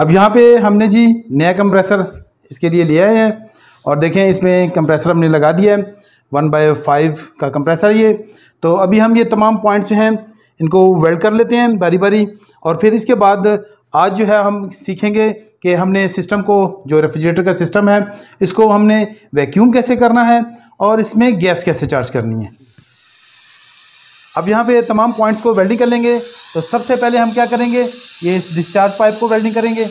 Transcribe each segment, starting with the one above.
अब यहाँ पे हमने जी नया कंप्रेसर इसके लिए लिया है और देखें इसमें कंप्रेसर हमने लगा दिया है 1/5 का कंप्रेसर ये। तो अभी हम ये तमाम पॉइंट्स जो हैं इनको वेल्ड कर लेते हैं बारी बारी और फिर इसके बाद आज जो है हम सीखेंगे कि हमने सिस्टम को जो रेफ्रिजरेटर का सिस्टम है इसको हमने वैक्यूम कैसे करना है और इसमें गैस कैसे चार्ज करनी है। अब यहाँ पे तमाम पॉइंट्स को वेल्डिंग कर लेंगे। तो सबसे पहले हम क्या करेंगे, ये इस डिस्चार्ज पाइप को वेल्डिंग करेंगे।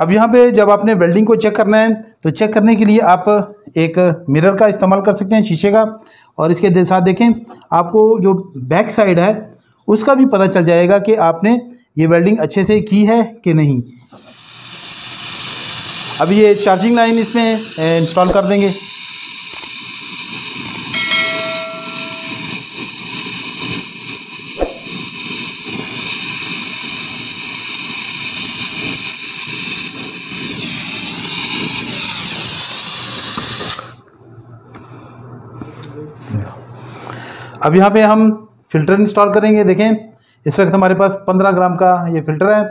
अब यहाँ पे जब आपने वेल्डिंग को चेक करना है तो चेक करने के लिए आप एक मिरर का इस्तेमाल कर सकते हैं, शीशे का, और इसके साथ देखें आपको जो बैक साइड है उसका भी पता चल जाएगा कि आपने ये वेल्डिंग अच्छे से की है कि नहीं। अब ये चार्जिंग लाइन इसमें इंस्टॉल कर देंगे। अब यहाँ पे हम फ़िल्टर इंस्टॉल करेंगे। देखें इस वक्त हमारे पास 15 ग्राम का ये फ़िल्टर है,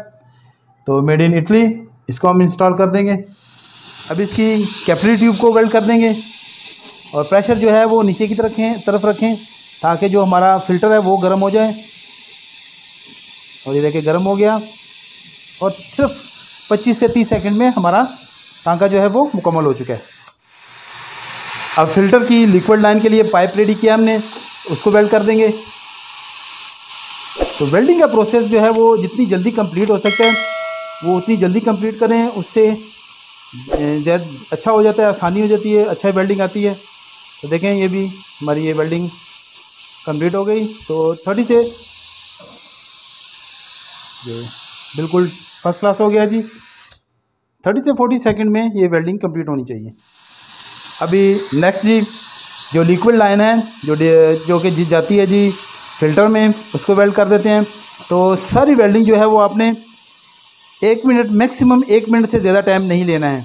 तो मेड इन इटली, इसको हम इंस्टॉल कर देंगे। अब इसकी कैपिलरी ट्यूब को वेल्ड कर देंगे और प्रेशर जो है वो नीचे की तरफ रखें ताकि जो हमारा फ़िल्टर है वो गर्म हो जाए। और ये देखें गर्म हो गया और सिर्फ 25 से 30 सेकंड में हमारा टांका जो है वो मुकम्मल हो चुका है। अब फ़िल्टर की लिक्विड लाइन के लिए पाइप रेडी किया हमने, उसको वेल्ड कर देंगे। तो वेल्डिंग का प्रोसेस जो है वो जितनी जल्दी कंप्लीट हो सकता है वो उतनी जल्दी कंप्लीट करें, उससे अच्छा हो जाता है, आसानी हो जाती है, अच्छा वेल्डिंग आती है। तो देखें ये भी हमारी ये वेल्डिंग कंप्लीट हो गई। तो 30 से बिल्कुल फर्स्ट क्लास हो गया जी। 30 से 40 सेकंड में ये वेल्डिंग कंप्लीट होनी चाहिए। अभी नेक्स्ट जी जो लिक्विड लाइन है जो कि जाती है जी फ़िल्टर में, उसको वेल्ड कर देते हैं। तो सारी वेल्डिंग जो है वो आपने 1 मिनट, मैक्सिमम 1 मिनट से ज़्यादा टाइम नहीं लेना है।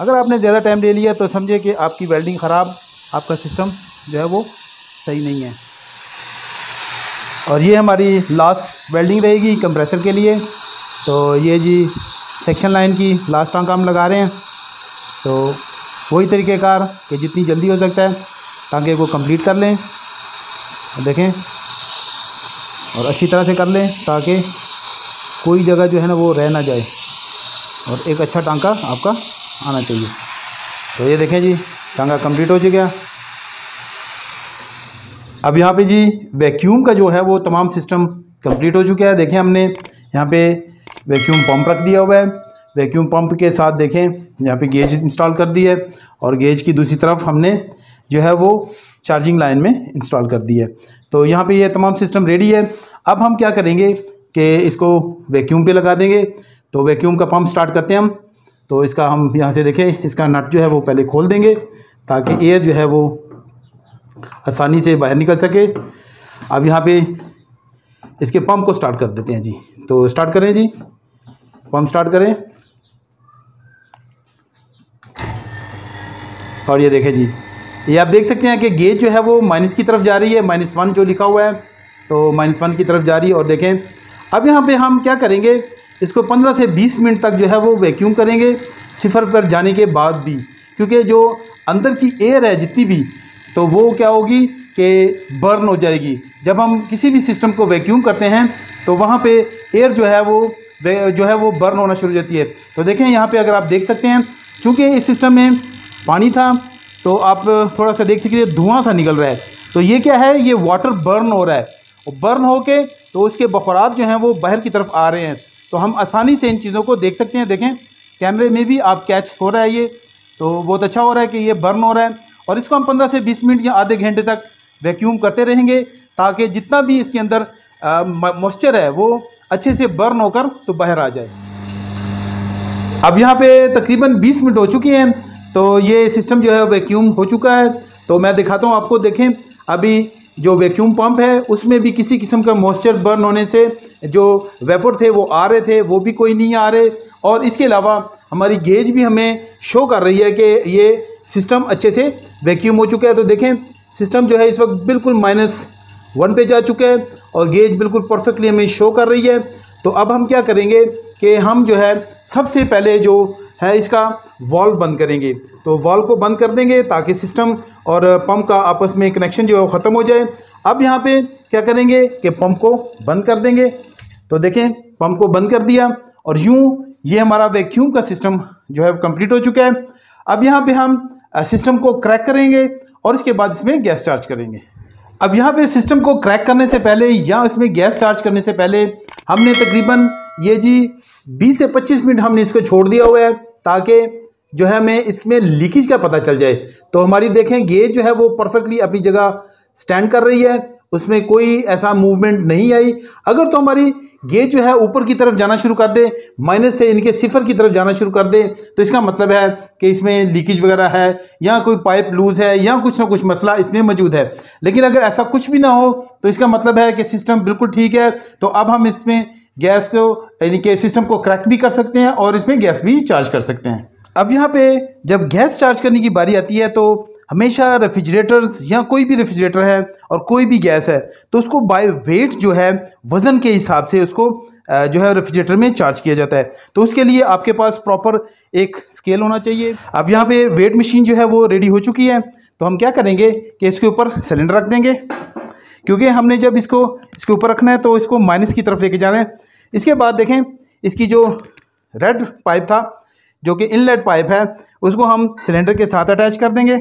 अगर आपने ज़्यादा टाइम ले लिया तो समझे कि आपकी वेल्डिंग ख़राब, आपका सिस्टम जो है वो सही नहीं है। और ये हमारी लास्ट वेल्डिंग रहेगी कंप्रेसर के लिए। तो ये जी सेक्शन लाइन की लास्ट टांका हम लगा रहे हैं। तो वही तरीक़ेकार कि जितनी जल्दी हो सकता है ताकि वो कंप्लीट कर लें। देखें और अच्छी तरह से कर लें ताकि कोई जगह जो है ना वो रह ना जाए और एक अच्छा टांका आपका आना चाहिए। तो ये देखें जी टांका कंप्लीट हो चुका। अब यहाँ पे जी वैक्यूम का जो है वो तमाम सिस्टम कंप्लीट हो चुका है। देखें हमने यहाँ पे वैक्यूम पंप रख दिया हुआ है। वैक्यूम पंप के साथ देखें यहाँ पे गेज इंस्टॉल कर दी है और गेज की दूसरी तरफ हमने जो है वो चार्जिंग लाइन में इंस्टॉल कर दी है। तो यहाँ पे ये तमाम सिस्टम रेडी है। अब हम क्या करेंगे कि इसको वैक्यूम पे लगा देंगे। तो वैक्यूम का पंप स्टार्ट करते हैं हम। तो इसका हम यहाँ से देखें इसका नट जो है वो पहले खोल देंगे ताकि एयर जो है वो आसानी से बाहर निकल सके। अब यहाँ पे इसके पंप को स्टार्ट कर देते हैं जी। तो स्टार्ट करें जी, पंप स्टार्ट करें। और ये देखें जी, ये आप देख सकते हैं कि गेज जो है वो माइनस की तरफ जा रही है, -1 जो लिखा हुआ है तो -1 की तरफ जा रही है। और देखें अब यहाँ पे हम क्या करेंगे, इसको 15 से 20 मिनट तक जो है वो वैक्यूम करेंगे सिफर पर जाने के बाद भी, क्योंकि जो अंदर की एयर है जितनी भी तो वो क्या होगी कि बर्न हो जाएगी। जब हम किसी भी सिस्टम को वैक्यूम करते हैं तो वहाँ पर एयर जो है वो बर्न होना शुरू हो जाती है। तो देखें यहाँ पर अगर आप देख सकते हैं, चूँकि इस सिस्टम में पानी था तो आप थोड़ा सा देख सकते हैं धुआं सा निकल रहा है। तो ये क्या है, ये वाटर बर्न हो रहा है और बर्न होके तो उसके बखरात जो हैं वो बाहर की तरफ आ रहे हैं। तो हम आसानी से इन चीज़ों को देख सकते हैं। देखें कैमरे में भी आप कैच हो रहा है, ये तो बहुत अच्छा हो रहा है कि ये बर्न हो रहा है। और इसको हम 15 से 20 मिनट या आधे घंटे तक वैक्यूम करते रहेंगे ताकि जितना भी इसके अंदर मॉइस्चर है वो अच्छे से बर्न होकर तो बाहर आ जाए। अब यहाँ पे तकरीबन 20 मिनट हो चुकी हैं, तो ये सिस्टम जो है वैक्यूम हो चुका है। तो मैं दिखाता हूँ आपको, देखें अभी जो वैक्यूम पंप है उसमें भी किसी किस्म का मॉइस्चर बर्न होने से जो वेपर थे वो आ रहे थे, वो भी कोई नहीं आ रहे। और इसके अलावा हमारी गेज भी हमें शो कर रही है कि ये सिस्टम अच्छे से वैक्यूम हो चुका है। तो देखें सिस्टम जो है इस वक्त बिल्कुल -1 पे जा चुका है और गेज बिल्कुल परफेक्टली हमें शो कर रही है। तो अब हम क्या करेंगे कि हम जो है सबसे पहले जो है इसका वाल्व बंद करेंगे। तो वाल्व को बंद कर देंगे ताकि सिस्टम और पंप का आपस में कनेक्शन जो है वो ख़त्म हो जाए। अब यहाँ पे क्या करेंगे कि पंप को बंद कर देंगे। तो देखें पंप को बंद कर दिया और यूँ ये हमारा वैक्यूम का सिस्टम जो है वो कंप्लीट हो चुका है। अब यहाँ पे हम सिस्टम को क्रैक करेंगे और इसके बाद इसमें गैस चार्ज करेंगे। अब यहाँ पे सिस्टम को क्रैक करने से पहले या इसमें गैस चार्ज करने से पहले हमने तकरीबन ये जी 20 से 25 मिनट हमने इसको छोड़ दिया हुआ है ताकि जो है हमें इसमें लीकेज का पता चल जाए। तो हमारी देखें गेज जो है वो परफेक्टली अपनी जगह स्टैंड कर रही है, उसमें कोई ऐसा मूवमेंट नहीं आई। अगर तो हमारी गेज जो है ऊपर की तरफ जाना शुरू कर दे, माइनस से इनके सिफर की तरफ जाना शुरू कर दे, तो इसका मतलब है कि इसमें लीकेज वगैरह है या कोई पाइप लूज़ है या कुछ ना कुछ मसला इसमें मौजूद है। लेकिन अगर ऐसा कुछ भी ना हो तो इसका मतलब है कि सिस्टम बिल्कुल ठीक है। तो अब हम इसमें गैस को यानी कि सिस्टम को क्रैक भी कर सकते हैं और इसमें गैस भी चार्ज कर सकते हैं। अब यहाँ पे जब गैस चार्ज करने की बारी आती है तो हमेशा रेफ्रिजरेटर्स या कोई भी रेफ्रिजरेटर है और कोई भी गैस है तो उसको बाय वेट जो है वज़न के हिसाब से उसको जो है रेफ्रिजरेटर में चार्ज किया जाता है। तो उसके लिए आपके पास प्रॉपर एक स्केल होना चाहिए। अब यहाँ पे वेट मशीन जो है वो रेडी हो चुकी है। तो हम क्या करेंगे कि इसके ऊपर सिलेंडर रख देंगे, क्योंकि हमने जब इसको इसके ऊपर रखना है तो इसको माइनस की तरफ लेके जाना है। इसके बाद देखें इसकी जो रेड पाइप था जो कि इनलेट पाइप है उसको हम सिलेंडर के साथ अटैच कर देंगे।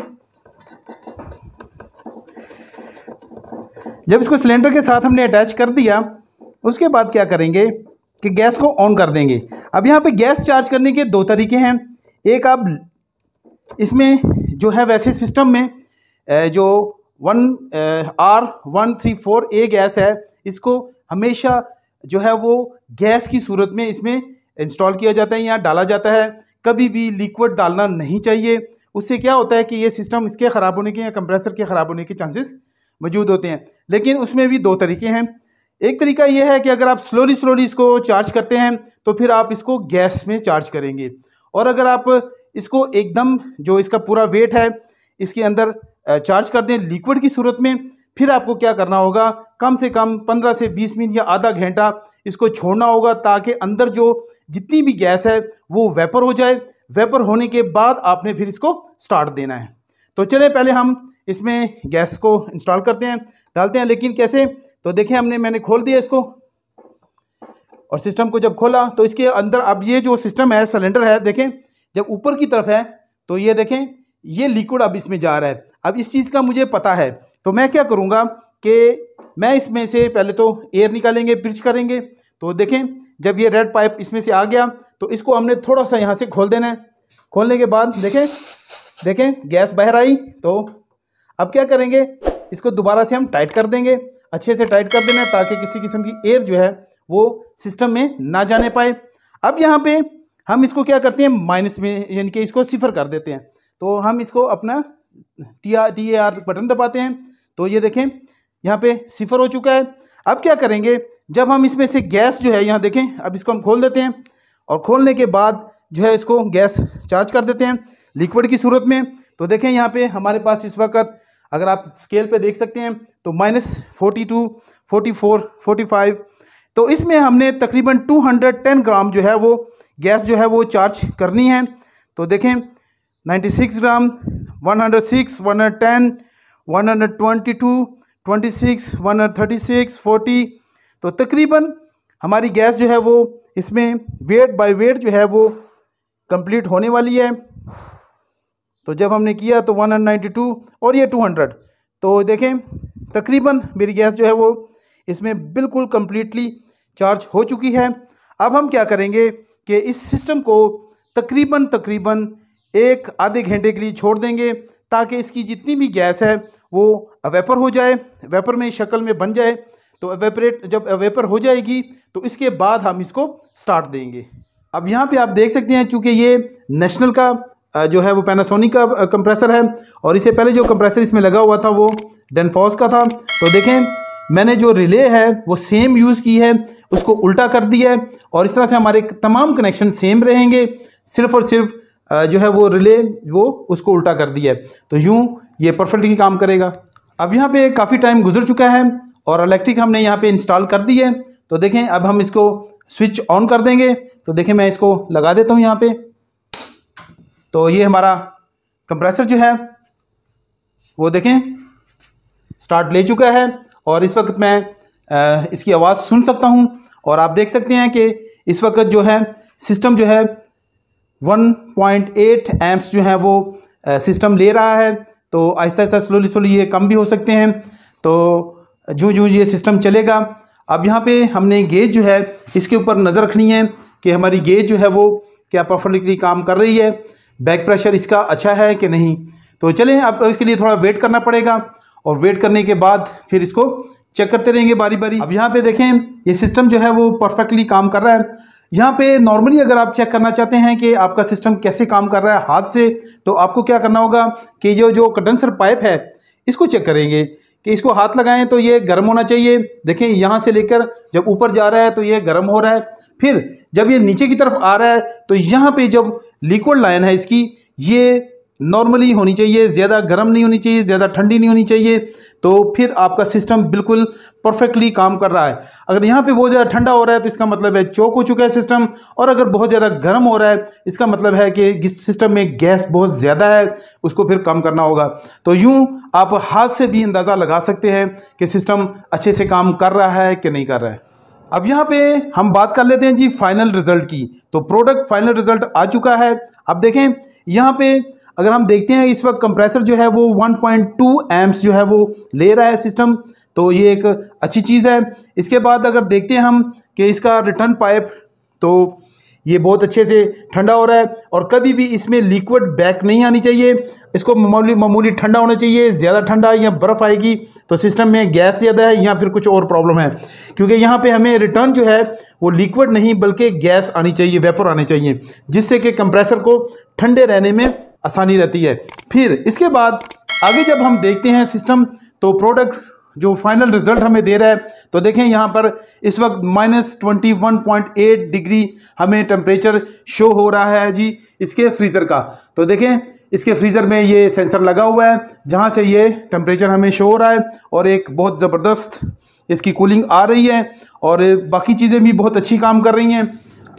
जब इसको सिलेंडर के साथ हमने अटैच कर दिया उसके बाद क्या करेंगे कि गैस को ऑन कर देंगे। अब यहाँ पे गैस चार्ज करने के दो तरीके हैं। एक, आप इसमें जो है वैसे सिस्टम में जो R134a गैस है इसको हमेशा जो है वो गैस की सूरत में इसमें इंस्टॉल किया जाता है या डाला जाता है, कभी भी लिक्विड डालना नहीं चाहिए। उससे क्या होता है कि ये सिस्टम इसके ख़राब होने के या कंप्रेसर के ख़राब होने के चांसेस मौजूद होते हैं। लेकिन उसमें भी दो तरीके हैं। एक तरीका ये है कि अगर आप स्लोली इसको चार्ज करते हैं तो फिर आप इसको गैस में चार्ज करेंगे, और अगर आप इसको एकदम जो इसका पूरा वेट है इसके अंदर चार्ज कर दें लिक्विड की सूरत में, फिर आपको क्या करना होगा कम से कम 15 से 20 मिनट या आधा घंटा इसको छोड़ना होगा ताकि अंदर जो जितनी भी गैस है वो वेपर हो जाए। वेपर होने के बाद आपने फिर इसको स्टार्ट देना है। तो चलिए पहले हम इसमें गैस को इंस्टॉल करते हैं, डालते हैं, लेकिन कैसे। तो देखें मैंने खोल दिया इसको और सिस्टम को जब खोला तो इसके अंदर अब ये जो सिस्टम है सिलेंडर है, देखें जब ऊपर की तरफ है तो ये देखें ये लिक्विड अब इसमें जा रहा है। अब इस चीज़ का मुझे पता है तो मैं क्या करूँगा कि मैं इसमें से पहले तो एयर निकालेंगे, पिच करेंगे। तो देखें जब ये रेड पाइप इसमें से आ गया तो इसको हमने थोड़ा सा यहाँ से खोल देना है। खोलने के बाद देखें गैस बाहर आई। तो अब क्या करेंगे इसको दोबारा से हम टाइट कर देंगे, अच्छे से टाइट कर देना है ताकि किसी किस्म की एयर जो है वो सिस्टम में ना जाने पाए। अब यहाँ पर हम इसको क्या करते हैं माइनस में यानी कि इसको सिफर कर देते हैं। तो हम इसको अपना TAR बटन दबाते हैं। तो ये देखें यहाँ पे सिफर हो चुका है। अब क्या करेंगे जब हम इसमें से गैस जो है यहाँ देखें अब इसको हम खोल देते हैं और खोलने के बाद जो है इसको गैस चार्ज कर देते हैं लिक्विड की सूरत में। तो देखें यहाँ पे हमारे पास इस वक्त अगर आप स्केल पे देख सकते हैं तो -42, 44, 45, तो इसमें हमने तकरीबन 210 ग्राम जो है वो गैस जो है वो चार्ज करनी है। तो देखें 96 ग्राम, 106, 110, 122, 26, 136, 40। तो तकरीबन हमारी गैस जो है वो इसमें वेट बाय वेट जो है वो कंप्लीट होने वाली है। तो जब हमने किया तो 192 और ये 200। तो देखें तकरीबन मेरी गैस जो है वो इसमें बिल्कुल कम्प्लीटली चार्ज हो चुकी है। अब हम क्या करेंगे कि इस सिस्टम को तकरीबन एक आधे घंटे के लिए छोड़ देंगे ताकि इसकी जितनी भी गैस है वो वेपर हो जाए, वेपर में शक्ल में बन जाए। तो वेपर हो जाएगी तो इसके बाद हम इसको स्टार्ट देंगे। अब यहाँ पे आप देख सकते हैं चूँकि ये नेशनल का जो है वो पैनासोनिक का कंप्रेसर है और इससे पहले जो कंप्रेसर इसमें लगा हुआ था वो डैनफॉस का था। तो देखें मैंने जो रिले है वो सेम यूज़ की है, उसको उल्टा कर दिया है और इस तरह से हमारे तमाम कनेक्शन सेम रहेंगे, सिर्फ़ और सिर्फ जो है वो रिले वो उसको उल्टा कर दिया है। तो यूँ ये परफेक्टली काम करेगा। अब यहाँ पे काफ़ी टाइम गुजर चुका है और इलेक्ट्रिक हमने यहाँ पे इंस्टॉल कर दी है। तो देखें अब हम इसको स्विच ऑन कर देंगे। तो देखें मैं इसको लगा देता हूँ यहाँ पे। तो ये हमारा कंप्रेसर जो है वो देखें स्टार्ट ले चुका है और इस वक्त मैं इसकी आवाज़ सुन सकता हूँ और आप देख सकते हैं कि इस वक्त जो है सिस्टम जो है 1.8 एम्प्स जो है वो सिस्टम ले रहा है। तो आहिस्ता आहिस्ता स्लोली स्लोली ये कम भी हो सकते हैं। तो जो जो ये सिस्टम चलेगा। अब यहाँ पे हमने गेज जो है इसके ऊपर नज़र रखनी है कि हमारी गेज जो है वो क्या परफेक्टली काम कर रही है, बैक प्रेशर इसका अच्छा है कि नहीं। तो चलें अब इसके लिए थोड़ा वेट करना पड़ेगा और वेट करने के बाद फिर इसको चेक करते रहेंगे बारी बारी। अब यहाँ पे देखें ये सिस्टम जो है वो परफेक्टली काम कर रहा है। यहाँ पे नॉर्मली अगर आप चेक करना चाहते हैं कि आपका सिस्टम कैसे काम कर रहा है हाथ से, तो आपको क्या करना होगा कि जो कंडेंसर पाइप है इसको चेक करेंगे कि इसको हाथ लगाएं तो ये गर्म होना चाहिए। देखें यहाँ से लेकर जब ऊपर जा रहा है तो ये गर्म हो रहा है, फिर जब ये नीचे की तरफ आ रहा है तो यहाँ पे जब लिक्विड लाइन है इसकी ये नॉर्मली होनी चाहिए, ज़्यादा गर्म नहीं होनी चाहिए, ज़्यादा ठंडी नहीं होनी चाहिए। तो फिर आपका सिस्टम बिल्कुल परफेक्टली काम कर रहा है। अगर यहाँ पे बहुत ज़्यादा ठंडा हो रहा है तो इसका मतलब है चौक हो चुका है सिस्टम, और अगर बहुत ज़्यादा गर्म हो रहा है इसका मतलब है कि सिस्टम में गैस बहुत ज़्यादा है, उसको फिर कम करना होगा। तो यूँ आप हाथ से भी अंदाज़ा लगा सकते हैं कि सिस्टम अच्छे से काम कर रहा है कि नहीं कर रहा है। अब यहाँ पे हम बात कर लेते हैं जी फाइनल रिज़ल्ट की। तो प्रोडक्ट फाइनल रिज़ल्ट आ चुका है। अब देखें यहाँ पे अगर हम देखते हैं इस वक्त कंप्रेसर जो है वो 1.2 एम्प्स जो है वो ले रहा है सिस्टम, तो ये एक अच्छी चीज़ है। इसके बाद अगर देखते हैं हम कि इसका रिटर्न पाइप तो ये बहुत अच्छे से ठंडा हो रहा है और कभी भी इसमें लिक्विड बैक नहीं आनी चाहिए, इसको मामूली ठंडा होना चाहिए। ज़्यादा ठंडा या बर्फ़ आएगी तो सिस्टम में गैस ज़्यादा है या फिर कुछ और प्रॉब्लम है, क्योंकि यहाँ पे हमें रिटर्न जो है वो लिक्विड नहीं बल्कि गैस आनी चाहिए, वेपर आने चाहिए, जिससे कि कंप्रेसर को ठंडे रहने में आसानी रहती है। फिर इसके बाद आगे जब हम देखते हैं सिस्टम तो प्रोडक्ट जो फाइनल रिज़ल्ट हमें दे रहा है तो देखें यहाँ पर इस वक्त -21.8 डिग्री हमें टेम्परेचर शो हो रहा है जी इसके फ्रीज़र का। तो देखें इसके फ्रीज़र में ये सेंसर लगा हुआ है जहाँ से ये टेम्परेचर हमें शो हो रहा है और एक बहुत ज़बरदस्त इसकी कूलिंग आ रही है और बाकी चीज़ें भी बहुत अच्छी काम कर रही हैं।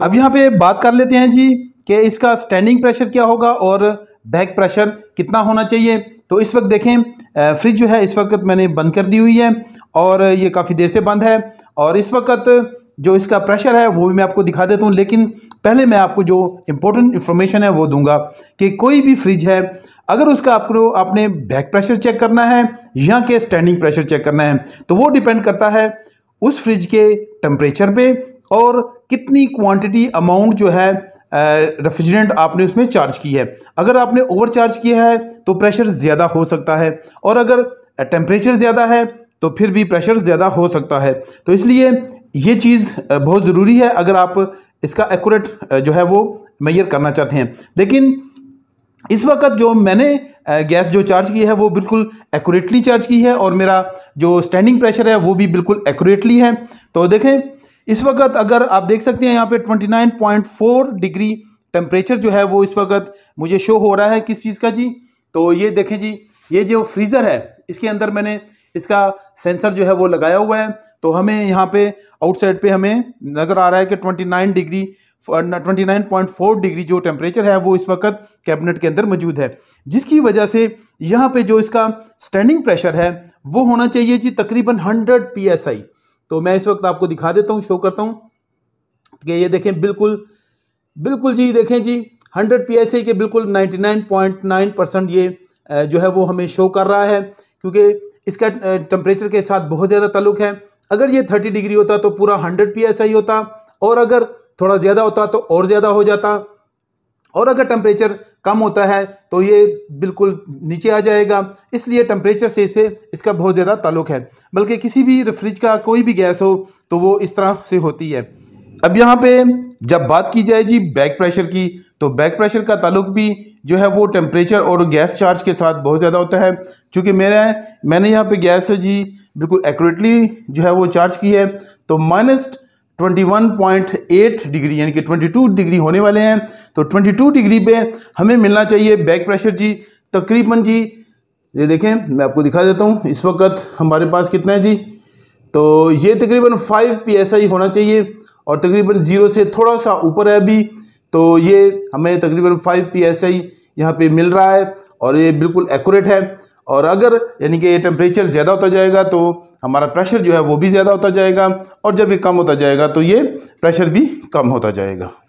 अब यहाँ पे बात कर लेते हैं जी कि इसका स्टैंडिंग प्रेशर क्या होगा और बैक प्रेशर कितना होना चाहिए। तो इस वक्त देखें फ्रिज जो है इस वक्त मैंने बंद कर दी हुई है और ये काफ़ी देर से बंद है और इस वक्त जो इसका प्रेशर है वो भी मैं आपको दिखा देता हूँ, लेकिन पहले मैं आपको जो इम्पोर्टेंट इन्फॉर्मेशन है वो दूंगा कि कोई भी फ्रिज है अगर उसका आपको आपने बैक प्रेशर चेक करना है या कि स्टैंडिंग प्रेशर चेक करना है तो वो डिपेंड करता है उस फ्रिज के टेम्परेचर पर और कितनी क्वान्टिटी अमाउंट जो है रेफ्रिजरेंट आपने उसमें चार्ज की है। अगर आपने ओवर चार्ज किया है तो प्रेशर ज़्यादा हो सकता है और अगर टेम्परेचर ज़्यादा है तो फिर भी प्रेशर ज़्यादा हो सकता है। तो इसलिए ये चीज़ बहुत ज़रूरी है अगर आप इसका एक्यूरेट जो है वो मेजर करना चाहते हैं। लेकिन इस वक्त जो मैंने गैस जो चार्ज की है वो बिल्कुल एक्यूरेटली चार्ज की है और मेरा जो स्टैंडिंग प्रेशर है वो भी बिल्कुल एक्यूरेटली है। तो देखें इस वक्त अगर आप देख सकते हैं यहाँ पे 29.4 डिग्री टेम्परेचर जो है वो इस वक्त मुझे शो हो रहा है किस चीज़ का जी। तो ये देखें जी ये जो फ्रीज़र है इसके अंदर मैंने इसका सेंसर जो है वो लगाया हुआ है तो हमें यहाँ पे आउटसाइड पे हमें नज़र आ रहा है कि 29.4 डिग्री जो टेम्परेचर है वो इस वक्त कैबिनेट के अंदर मौजूद है, जिसकी वजह से यहाँ पर जो इसका स्टैंडिंग प्रेशर है वो होना चाहिए जी तकरीबन 100 PSI। तो मैं इस वक्त आपको दिखा देता हूँ, शो करता हूँ कि ये देखें बिल्कुल जी देखें जी 100 PSI के बिल्कुल 99.9% ये जो है वो हमें शो कर रहा है, क्योंकि इसका टेम्परेचर के साथ बहुत ज़्यादा ताल्लुक़ है। अगर ये 30 डिग्री होता तो पूरा 100 PSI होता और अगर थोड़ा ज़्यादा होता तो और ज़्यादा हो जाता और अगर टेम्परेचर कम होता है तो ये बिल्कुल नीचे आ जाएगा। इसलिए टेम्परेचर से इसे इसका बहुत ज़्यादा ताल्लुक़ है, बल्कि किसी भी फ्रिज का कोई भी गैस हो तो वो इस तरह से होती है। अब यहाँ पे जब बात की जाए जी बैक प्रेशर की, तो बैक प्रेशर का ताल्लुक भी जो है वो टेम्परेचर और गैस चार्ज के साथ बहुत ज़्यादा होता है। चूँकि मैंने यहाँ पे गैस जी बिल्कुल एक्यूरेटली जो है वो चार्ज की है, तो -21.8 डिग्री यानी कि 22 डिग्री होने वाले हैं। तो 22 डिग्री पे हमें मिलना चाहिए बैक प्रेशर जी तकरीबन जी, ये देखें मैं आपको दिखा देता हूँ इस वक्त हमारे पास कितना है जी, तो ये तकरीबन 5 PSI होना चाहिए और तकरीबन 0 से थोड़ा सा ऊपर है अभी, तो ये हमें तकरीबन 5 PSI यहाँ पे मिल रहा है और ये बिल्कुल एक्यूरेट है। और अगर यानी कि ये टेम्परेचर ज़्यादा होता जाएगा तो हमारा प्रेशर जो है वो भी ज़्यादा होता जाएगा, और जब ये कम होता जाएगा तो ये प्रेशर भी कम होता जाएगा।